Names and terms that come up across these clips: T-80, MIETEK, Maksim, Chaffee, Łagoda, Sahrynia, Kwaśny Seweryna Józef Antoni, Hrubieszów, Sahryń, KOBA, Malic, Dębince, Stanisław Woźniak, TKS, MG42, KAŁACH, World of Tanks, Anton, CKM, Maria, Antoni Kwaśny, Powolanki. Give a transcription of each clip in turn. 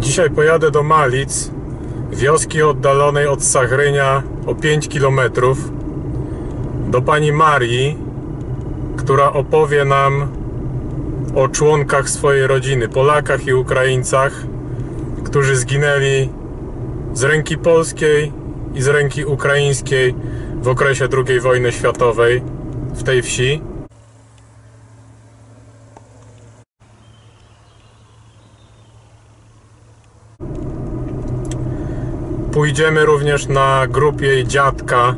Dzisiaj pojadę do Malic, wioski oddalonej od Sahrynia o 5 km, do pani Marii, która opowie nam o członkach swojej rodziny, Polakach i Ukraińcach, którzy zginęli z ręki polskiej i z ręki ukraińskiej w okresie II wojny światowej w tej wsi. Pójdziemy również na grób jej dziadka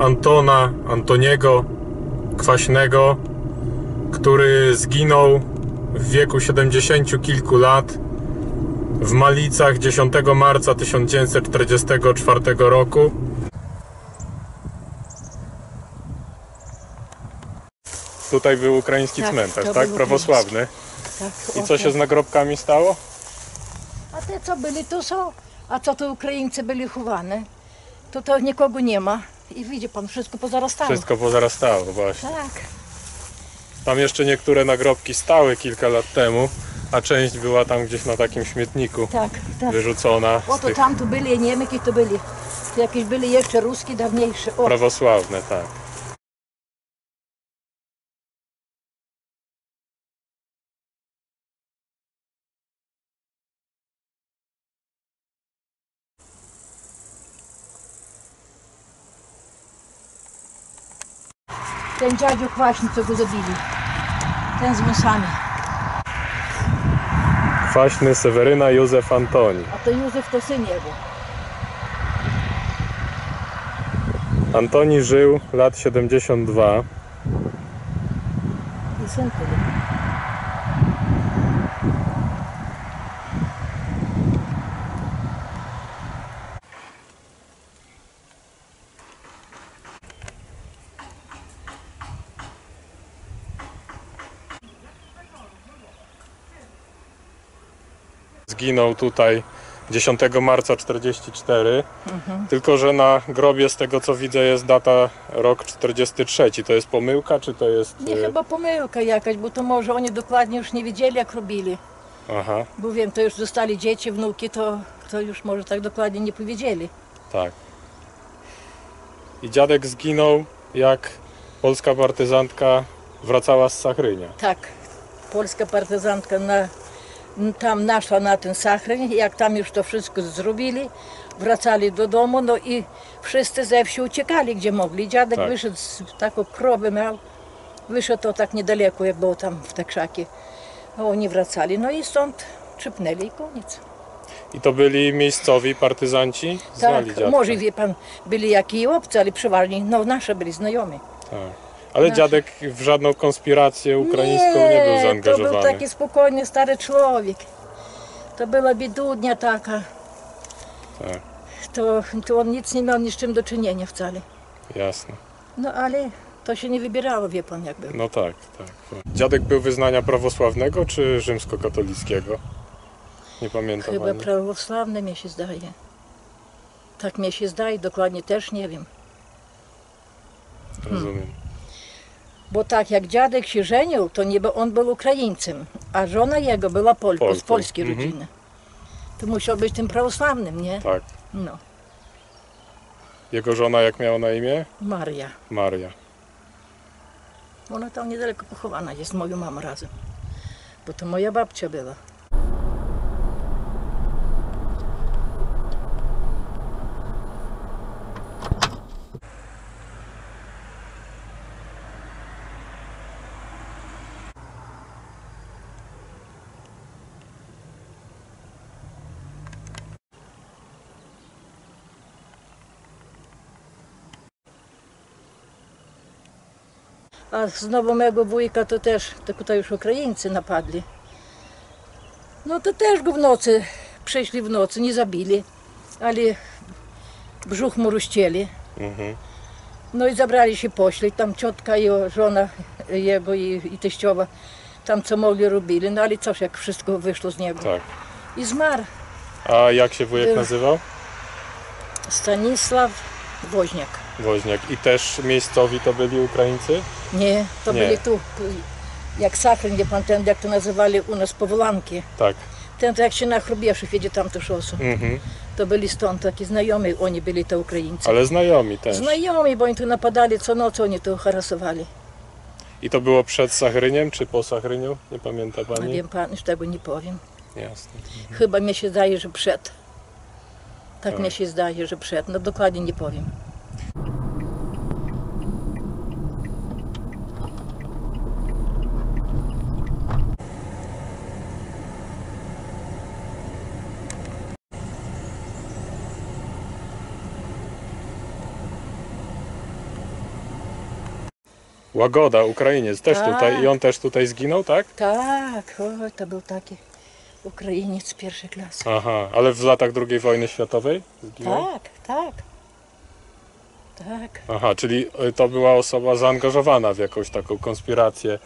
Antona, Antoniego Kwaśnego, który zginął w wieku 70 kilku lat w Malicach 10 marca 1944 roku. Tutaj był ukraiński cmentarz, tak? Prawosławny. I co się z nagrobkami stało? A te co byli, to są. A co to Ukraińcy byli chowane, to nikogo nie ma. I widzi pan, wszystko pozarastało. Wszystko pozarastało, właśnie. Tak. Tam jeszcze niektóre nagrobki stały kilka lat temu, a część była tam gdzieś na takim śmietniku, tak. Wyrzucona. O, to tych... tam tu byli Niemki, to byli. Jakieś byli jeszcze ruskie, dawniejsze. O. Prawosławne, tak. Ten dziadzio Kwaśny, co go zabili, ten z wąsami. Kwaśny Seweryna Józef Antoni. A to Józef to syn jego. Antoni żył lat 72. I syn tego. Zginął tutaj 10 marca 1944, tylko że na grobie, z tego co widzę, jest data rok 43. To jest pomyłka, czy to jest... Nie, chyba pomyłka jakaś, bo to może oni dokładnie już nie wiedzieli, jak robili. Aha. Bo wiem, to już zostali dzieci, wnuki, to już może tak dokładnie nie powiedzieli. Tak. I dziadek zginął, jak polska partyzantka wracała z Sahrynia. Tak, polska partyzantka tam naszła na ten Sahryń, jak tam już to wszystko zrobili, wracali do domu, no i wszyscy ze wsi uciekali, gdzie mogli. Dziadek wyszedł, taką krowę miał, wyszedł to tak niedaleko, jak było tam w te krzaki. A oni wracali, no i stąd przypnęli i koniec. I to byli miejscowi partyzanci? Znali dziadka. Może wie pan, byli jakiś obcy, ale przeważnie, no nasze byli znajomi. Tak. Ale nasz dziadek w żadną konspirację ukraińską nie był zaangażowany. To był taki spokojny, stary człowiek. To była biedudnia taka. Tak. To on nic nie miał z czym do czynienia wcale. Jasne. No ale to się nie wybierało, wie pan, jak było. No tak, tak. Dziadek był wyznania prawosławnego czy rzymskokatolickiego? Nie pamiętam. Chyba prawosławny, mi się zdaje. Tak mi się zdaje, dokładnie też nie wiem. Rozumiem. Bo tak jak dziadek się żenił, to niby on był Ukraińcem, a żona jego była Polką, z polskiej rodziny. To musiał być tym prawosławnym, nie? Tak. No. Jego żona jak miała na imię? Maria. Maria. Ona tam niedaleko pochowana jest, moją mamą razem. Bo to moja babcia była. A znowu mego wujka to też, tylko to już Ukraińcy napadli. No to też go w nocy, przyszli w nocy, nie zabili, ale brzuch mu rozcięli. No i zabrali się pośleć, tam ciotka i żona jego i teściowa, tam co mogli robili, no ale coś, jak wszystko wyszło z niego. Tak. I zmarł. A jak się wujek nazywał? Stanisław Woźniak. Woźniak. I też miejscowi to byli Ukraińcy? Nie, to byli tu, jak Sahryń, wie pan, ten, jak to nazywali u nas, Powolanki. Tak. Ten to jak się na Hrubieszów jedzie tamto szosą. To byli stąd taki znajomi, oni byli te Ukraińcy. Ale znajomi też. Znajomi, bo oni tu napadali co noc, oni tu harasowali. I to było przed Sahryniem czy po Sahryniu? Nie pamięta pani? Nie wiem pan, już tego nie powiem. Jasne. Chyba mi się zdaje, że przed. Tak mi się zdaje, że przed. No dokładnie nie powiem. Łagoda, Ukrainiec, też tutaj. I on też tutaj zginął, tak? Tak, o, to był taki Ukrainiec pierwszej klasy. Aha, ale w latach II wojny światowej zginął? Tak, tak. Tak. Aha, czyli to była osoba zaangażowana w jakąś taką konspirację,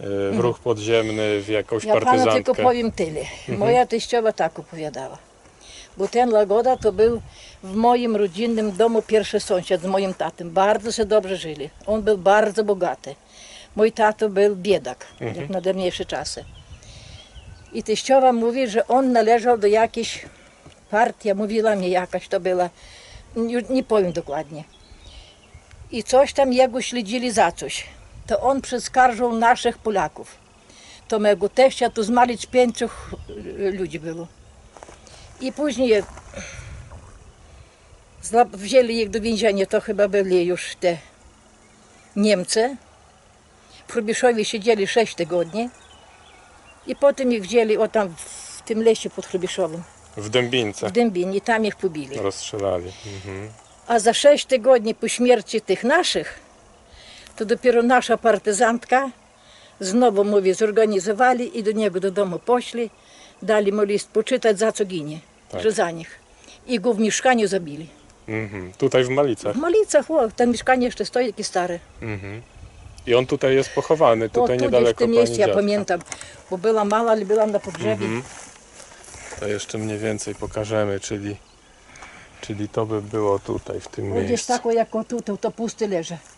w ruch podziemny, w jakąś partyzantkę. Ja panu tylko powiem tyle. Moja teściowa tak opowiadała. Bo ten Łagoda to był w moim rodzinnym domu pierwszy sąsiad z moim tatą. Bardzo się dobrze żyli. On był bardzo bogaty. Mój tato był biedak, jak na dawniejsze czasy. I teściowa mówi, że on należał do jakiejś partii, mówiła mi jakaś to była, już nie powiem dokładnie. I coś tam jego śledzili za coś. To on przeskarżył naszych Polaków. To mego teścia, tu zmarlić 5 ludzi było. I później wzięli ich do więzienia, to chyba byli już te Niemcy. W Hrubieszowie siedzieli 6 tygodni. I potem ich wzięli, o tam w tym lesie pod Hrubieszowem. W Dębince. W Dębinie, tam ich pobili. Rozstrzelali. A za 6 tygodni po śmierci tych naszych, to dopiero nasza partyzantka znowu, mówi, zorganizowali i do niego do domu poszli. Dali mu list poczytać, za co ginie, że za nich. I go w mieszkaniu zabili. Tutaj w Malicach? W Malicach, o, to mieszkanie jeszcze stoi, jakie stare. I on tutaj jest pochowany, tutaj niedaleko pani w tym mieście, ja pamiętam, bo była mała, ale byłam na pogrzebie. To jeszcze mniej więcej pokażemy, czyli to by było tutaj, w tym miejscu. Jest taką, jak tu, to pusty leży.